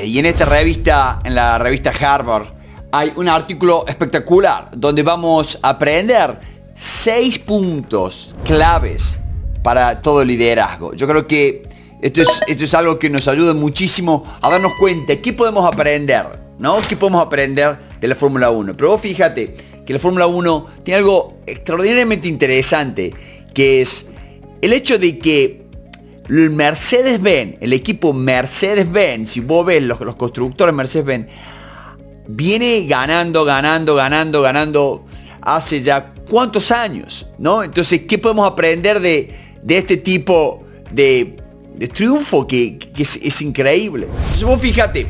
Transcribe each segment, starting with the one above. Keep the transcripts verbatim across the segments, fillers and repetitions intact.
Y en esta revista, en la revista Harvard, hay un artículo espectacular donde vamos a aprender seis puntos claves para todo liderazgo. Yo creo que esto es, esto es algo que nos ayuda muchísimo a darnos cuenta qué podemos aprender, ¿no? ¿Qué podemos aprender de la Fórmula uno? Pero vos fíjate que la Fórmula uno tiene algo extraordinariamente interesante, que es el hecho de que el Mercedes-Benz, el equipo Mercedes-Benz, si vos ves los, los constructores Mercedes-Benz, viene ganando, ganando, ganando, ganando hace ya cuántos años, ¿no? Entonces, ¿qué podemos aprender de, de este tipo de, de triunfo que, que es, es increíble? Entonces, vos fíjate,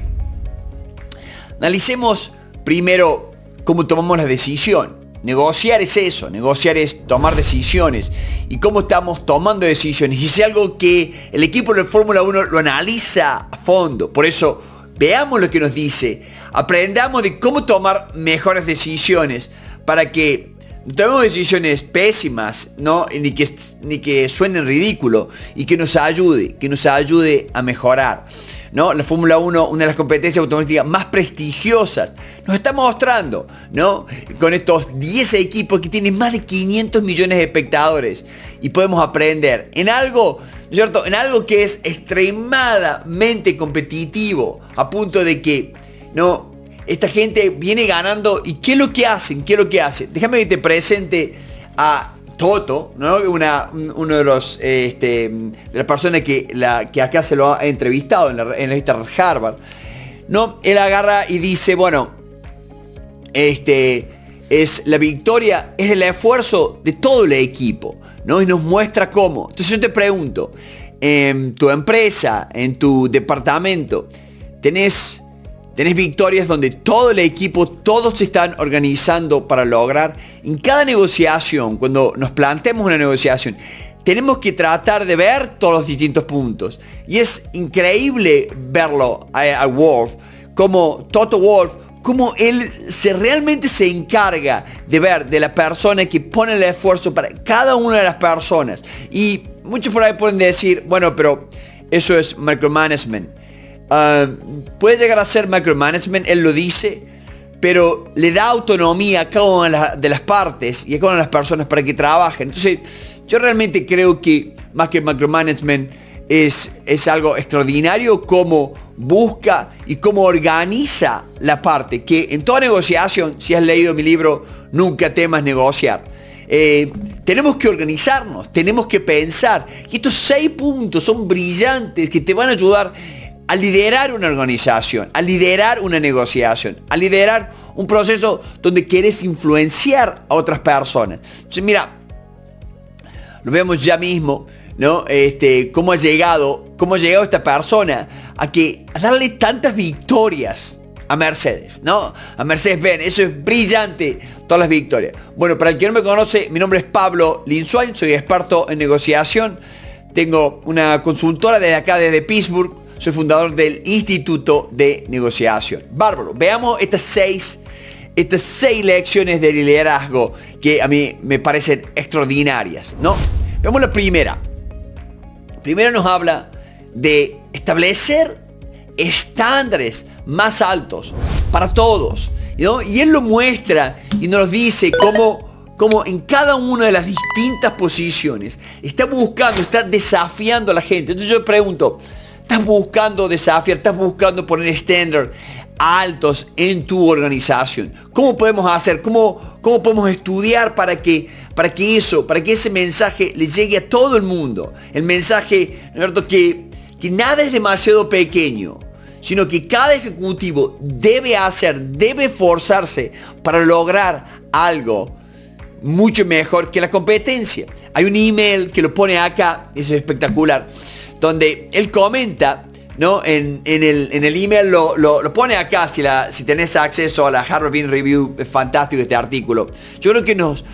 analicemos primero cómo tomamos la decisión. Negociar es eso, negociar es tomar decisiones. ¿Y cómo estamos tomando decisiones? Y es algo que el equipo de Fórmula uno lo analiza a fondo. Por eso, veamos lo que nos dice. Aprendamos de cómo tomar mejores decisiones para que no tomemos decisiones pésimas, ¿no? Ni que, ni que suenen ridículo. Y que nos ayude, que nos ayude a mejorar, ¿no? La Fórmula uno, una de las competencias automovilísticas más prestigiosas, nos está mostrando, ¿no? Con estos diez equipos que tienen más de quinientos millones de espectadores, y podemos aprender en algo, ¿cierto? En algo que es extremadamente competitivo, a punto de que, ¿no? Esta gente viene ganando, y ¿qué es lo que hacen? ¿Qué es lo que hacen? Déjame que te presente a Toto, ¿no? Una, uno de los este, de las personas que, la, que acá se lo ha entrevistado en la, en la revista Harvard, ¿no? Él agarra y dice, bueno, este, es, la victoria es el esfuerzo de todo el equipo, ¿no? Y nos muestra cómo. Entonces yo te pregunto, en tu empresa, en tu departamento, tenés, tenés victorias donde todo el equipo, todos se están organizando para lograr. En cada negociación, cuando nos planteemos una negociación, tenemos que tratar de ver todos los distintos puntos. Y es increíble verlo a, a Wolff, como Toto Wolff, como él se, realmente se encarga de ver de la persona que pone el esfuerzo para cada una de las personas. Y muchos por ahí pueden decir, bueno, pero eso es micromanagement. Uh, puede llegar a ser micromanagement, él lo dice, pero le da autonomía a cada una de las partes y a cada una de las personas para que trabajen. Entonces, yo realmente creo que más que micromanagement es, es algo extraordinario cómo busca y cómo organiza la parte. Que en toda negociación, si has leído mi libro, Nunca Temas Negociar, eh, tenemos que organizarnos, tenemos que pensar. Y estos seis puntos son brillantes que te van a ayudar a liderar una organización, a liderar una negociación, a liderar un proceso donde quieres influenciar a otras personas. Entonces, mira, lo vemos ya mismo, ¿no? Este, cómo ha llegado, cómo ha llegado esta persona a que a darle tantas victorias a Mercedes, ¿no? A Mercedes-Benz. Eso es brillante, todas las victorias. Bueno, para el que no me conoce, mi nombre es Pablo Linzoain, soy experto en negociación, tengo una consultora desde acá, desde Pittsburgh. Soy fundador del Instituto de Negociación. Bárbaro, veamos estas seis, estas seis lecciones de liderazgo que a mí me parecen extraordinarias, ¿no? Veamos la primera. Primero nos habla de establecer estándares más altos para todos, ¿no? Y él lo muestra y nos dice cómo... como en cada una de las distintas posiciones está buscando, está desafiando a la gente. Entonces yo pregunto, ¿estás buscando desafiar? ¿Estás buscando poner estándares altos en tu organización? ¿Cómo podemos hacer? ¿Cómo, cómo podemos estudiar para que, para que eso, para que ese mensaje le llegue a todo el mundo? El mensaje, ¿no es cierto?, que, que nada es demasiado pequeño, sino que cada ejecutivo debe hacer, debe esforzarse para lograr algo mucho mejor que la competencia. Hay un email que lo pone acá, eso es espectacular, donde él comenta, ¿no? En, en, el, en el email lo, lo, lo pone acá, si, la, si tenés acceso a la Harvard Business Review, es fantástico este artículo. Yo creo que nos,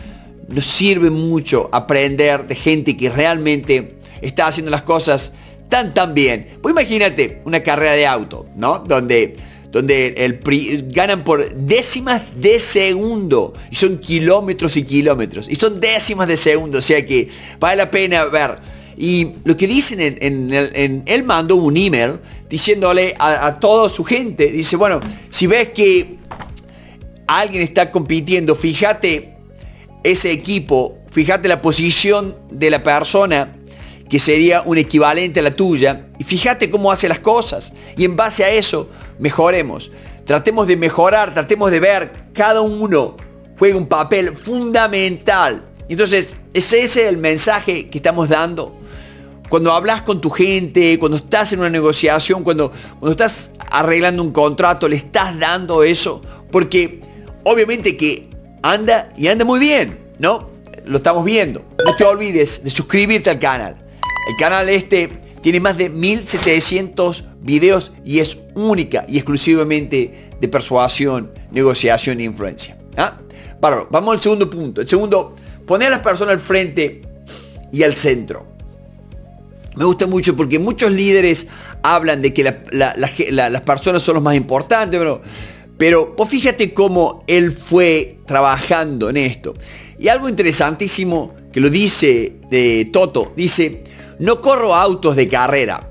nos sirve mucho aprender de gente que realmente está haciendo las cosas tan tan bien. Pues imagínate una carrera de auto, ¿no? Donde, donde el pri, ganan por décimas de segundo, y son kilómetros y kilómetros, y son décimas de segundo, o sea que vale la pena ver Y lo que dicen en, en, el, en él mandó un email diciéndole a, a toda su gente, dice, bueno, si ves que alguien está compitiendo, fíjate ese equipo, fíjate la posición de la persona que sería un equivalente a la tuya y fíjate cómo hace las cosas y en base a eso mejoremos. Tratemos de mejorar, tratemos de ver, cada uno juega un papel fundamental. Entonces, ese es el mensaje que estamos dando. Cuando hablas con tu gente, cuando estás en una negociación, cuando, cuando estás arreglando un contrato, le estás dando eso. Porque obviamente que anda y anda muy bien, ¿no? Lo estamos viendo. No te olvides de suscribirte al canal. El canal este tiene más de mil setecientos videos y es única y exclusivamente de persuasión, negociación e influencia. ¿Ah? Bárbaro. Vamos al segundo punto. El segundo, poner a las personas al frente y al centro. Me gusta mucho porque muchos líderes hablan de que la, la, la, la, las personas son los más importantes, pero... Pero pues fíjate cómo él fue trabajando en esto. Y algo interesantísimo que lo dice de Toto, dice, no corro autos de carrera.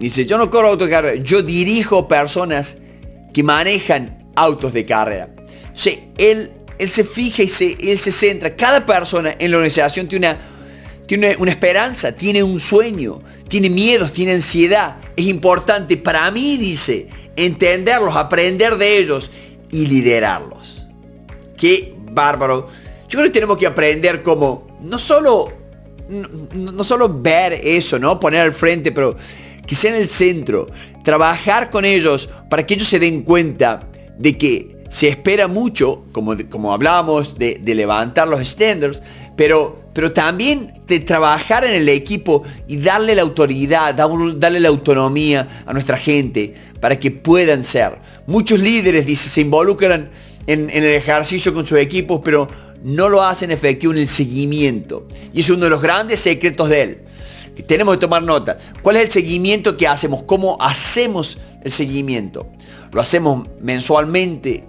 Dice, yo no corro autos de carrera, yo dirijo personas que manejan autos de carrera. O sea, él, él se fija y se, él se centra. Cada persona en la organización tiene una, tiene una esperanza, tiene un sueño, tiene miedos, tiene ansiedad. Es importante para mí, dice, entenderlos, aprender de ellos y liderarlos. ¡Qué bárbaro! Yo creo que tenemos que aprender como, no solo, no, no solo ver eso, ¿no? Poner al frente, pero que sea en el centro. Trabajar con ellos para que ellos se den cuenta de que se espera mucho, como, como hablábamos, de, de levantar los standards, pero... pero también de trabajar en el equipo y darle la autoridad, darle la autonomía a nuestra gente para que puedan ser. Muchos líderes, dice, se involucran en, en el ejercicio con sus equipos, pero no lo hacen efectivo en el seguimiento. Y es uno de los grandes secretos de él. Que tenemos que tomar nota. ¿Cuál es el seguimiento que hacemos? ¿Cómo hacemos el seguimiento? ¿Lo hacemos mensualmente,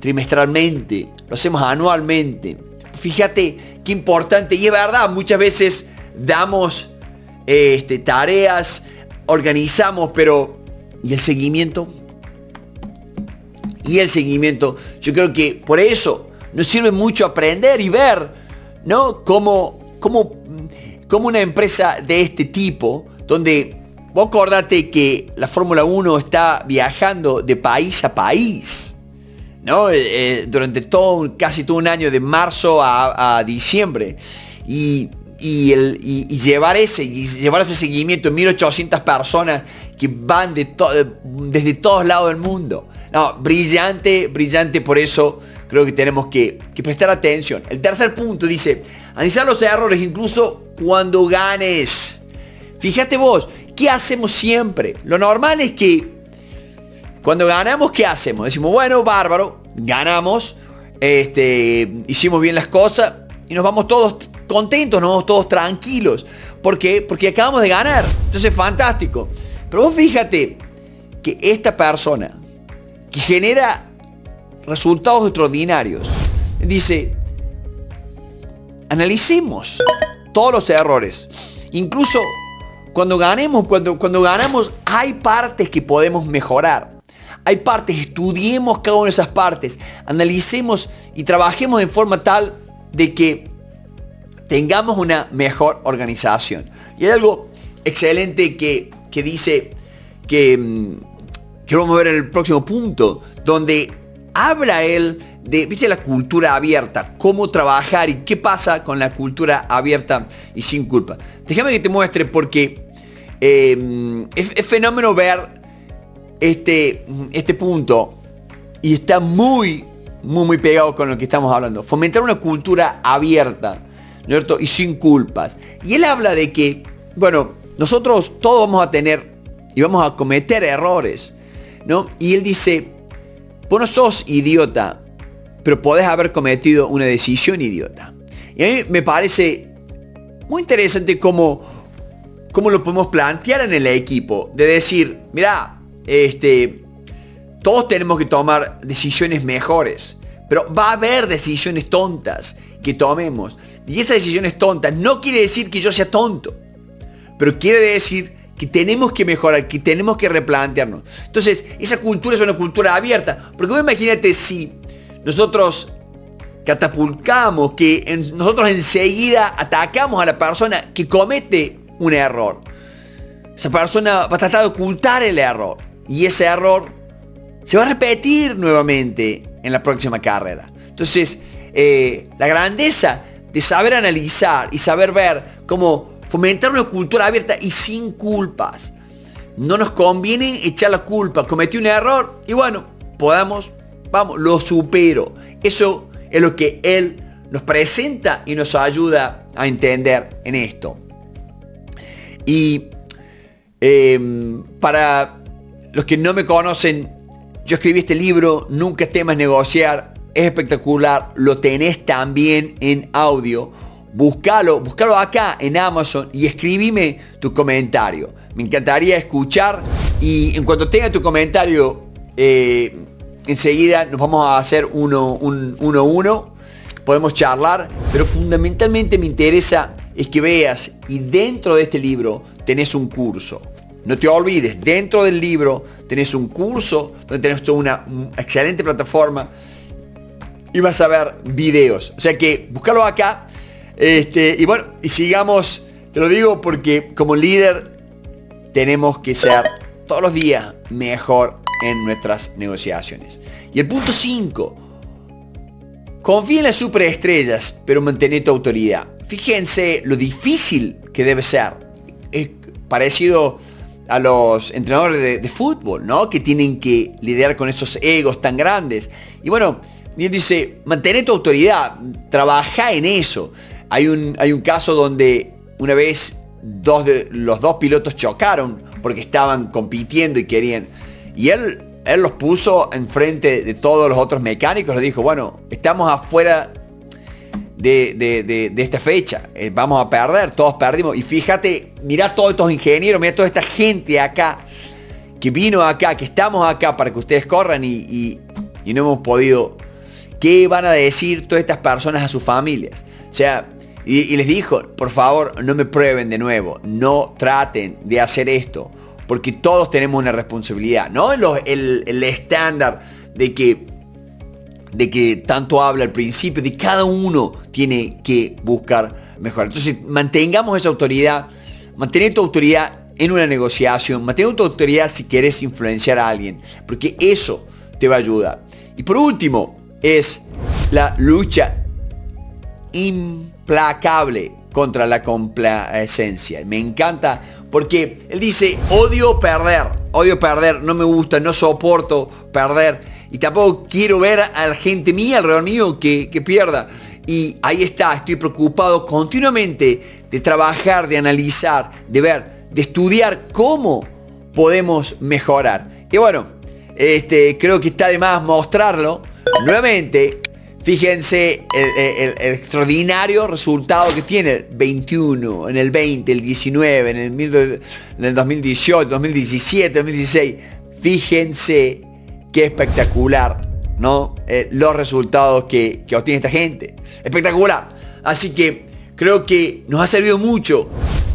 trimestralmente? ¿Lo hacemos anualmente? Fíjate qué importante, y es verdad, muchas veces damos este, tareas, organizamos, pero ¿y el seguimiento? Y el seguimiento, yo creo que por eso nos sirve mucho aprender y ver, ¿no? Como, como, como una empresa de este tipo, donde vos acordate que la Fórmula uno está viajando de país a país, ¿no? Eh, durante todo, casi todo un año, de marzo a, a diciembre, y, y, el, y, y llevar ese y llevar ese seguimiento de mil ochocientas personas que van de to desde todos lados del mundo. No, brillante, brillante, por eso creo que tenemos que, que prestar atención. El tercer punto dice, analizar los errores incluso cuando ganes. Fíjate vos, ¿qué hacemos siempre? Lo normal es que cuando ganamos, ¿qué hacemos? Decimos, bueno, bárbaro, ganamos, este, hicimos bien las cosas y nos vamos todos contentos, nos vamos todos tranquilos. ¿Por qué? Porque acabamos de ganar. Entonces, fantástico. Pero vos fíjate que esta persona que genera resultados extraordinarios, dice, analicemos todos los errores. Incluso cuando ganemos, cuando, cuando ganamos, hay partes que podemos mejorar. Hay partes, estudiemos cada una de esas partes, analicemos y trabajemos de forma tal de que tengamos una mejor organización. Y hay algo excelente que, que dice, que, que vamos a ver en el próximo punto, donde habla él de, ¿viste?, la cultura abierta, cómo trabajar y qué pasa con la cultura abierta y sin culpa. Déjame que te muestre porque eh, es, es fenómeno ver Este, este punto, y está muy, muy, muy pegado con lo que estamos hablando. Fomentar una cultura abierta, ¿no es cierto?, y sin culpas. Y él habla de que, bueno, nosotros todos vamos a tener y vamos a cometer errores, ¿no? Y él dice, vos no sos idiota, pero podés haber cometido una decisión idiota. Y a mí me parece muy interesante cómo, cómo lo podemos plantear en el equipo, de decir, mirá, Este, todos tenemos que tomar decisiones mejores, pero va a haber decisiones tontas que tomemos. Y esas decisiones tontas no quiere decir que yo sea tonto. pero quiere decir que tenemos que mejorar, que tenemos que replantearnos. Entonces, esa cultura es una cultura abierta, porque vos imagínate si nosotros catapultamos, que en, nosotros enseguida atacamos a la persona que comete un error. Esa persona va a tratar de ocultar el error, y ese error se va a repetir nuevamente en la próxima carrera. Entonces, eh, la grandeza de saber analizar y saber ver cómo fomentar una cultura abierta y sin culpas. No nos conviene echar la culpa. Cometí un error y bueno, podamos, vamos, lo supero. Eso es lo que él nos presenta y nos ayuda a entender en esto. Y eh, para los que no me conocen, yo escribí este libro, Nunca Temas Negociar. Es espectacular, lo tenés también en audio. Búscalo, búscalo acá en Amazon y escribime tu comentario. Me encantaría escuchar, y en cuanto tenga tu comentario, eh, enseguida nos vamos a hacer uno un, uno, uno. Podemos charlar, pero fundamentalmente me interesa es que veas, y dentro de este libro tenés un curso. No te olvides, dentro del libro tenés un curso donde tenés toda una excelente plataforma y vas a ver videos. O sea que búscalo acá. Este, y bueno, y sigamos, te lo digo porque como líder tenemos que ser todos los días mejor en nuestras negociaciones. Y el punto cinco. Confía en las superestrellas, pero mantén tu autoridad. Fíjense lo difícil que debe ser. Es parecido a los entrenadores de, de fútbol, ¿no? Que tienen que lidiar con esos egos tan grandes. Y bueno, y él dice, mantén tu autoridad, trabaja en eso. Hay un, hay un caso donde una vez dos de, los dos pilotos chocaron porque estaban compitiendo y querían. Y él, él los puso enfrente de todos los otros mecánicos, les dijo, bueno, estamos afuera de, de, de, de esta fecha, eh, vamos a perder, todos perdimos. Y fíjate, mirá todos estos ingenieros, mirá toda esta gente acá, que vino acá, que estamos acá para que ustedes corran y, y, y no hemos podido. ¿Qué van a decir todas estas personas a sus familias? O sea, y, y les dijo, por favor, no me prueben de nuevo, no traten de hacer esto, porque todos tenemos una responsabilidad, ¿no? Los, el, el estándar de que, de que tanto habla al principio, de cada uno tiene que buscar mejorar. Entonces, mantengamos esa autoridad, mantener tu autoridad en una negociación, mantener tu autoridad si quieres influenciar a alguien, porque eso te va a ayudar. Y por último, es la lucha implacable contra la complacencia. Me encanta porque él dice, odio perder, odio perder, no me gusta, no soporto perder. Y tampoco quiero ver a la gente mía, alrededor mío, que, que pierda. Y ahí está, estoy preocupado continuamente de trabajar, de analizar, de ver, de estudiar cómo podemos mejorar. Y bueno, este, creo que está de más mostrarlo. Nuevamente, fíjense el, el, el extraordinario resultado que tiene el veintiuno, en el veinte, el diecinueve, en el, mil, en el dos mil dieciocho, dos mil diecisiete, dos mil dieciséis. Fíjense qué espectacular, ¿no? Eh, los resultados que, que obtiene esta gente. Espectacular. Así que creo que nos ha servido mucho.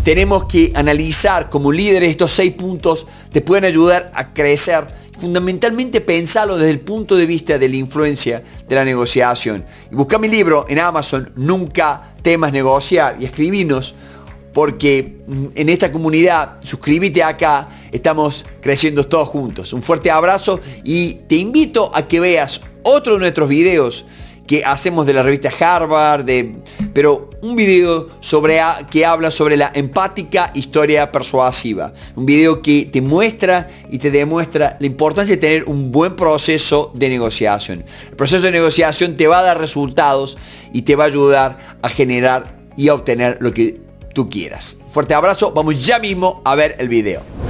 Tenemos que analizar como líderes estos seis puntos. Te pueden ayudar a crecer. Fundamentalmente pensalo desde el punto de vista de la influencia de la negociación. Y busca mi libro en Amazon, Nunca Temas Negociar, y escribinos, porque en esta comunidad, suscríbete acá, estamos creciendo todos juntos. Un fuerte abrazo y te invito a que veas otro de nuestros videos que hacemos de la revista Harvard, de, pero un video sobre a, que habla sobre la empática historia persuasiva. Un video que te muestra y te demuestra la importancia de tener un buen proceso de negociación. El proceso de negociación te va a dar resultados y te va a ayudar a generar y a obtener lo que tú quieras. Fuerte abrazo, vamos ya mismo a ver el video.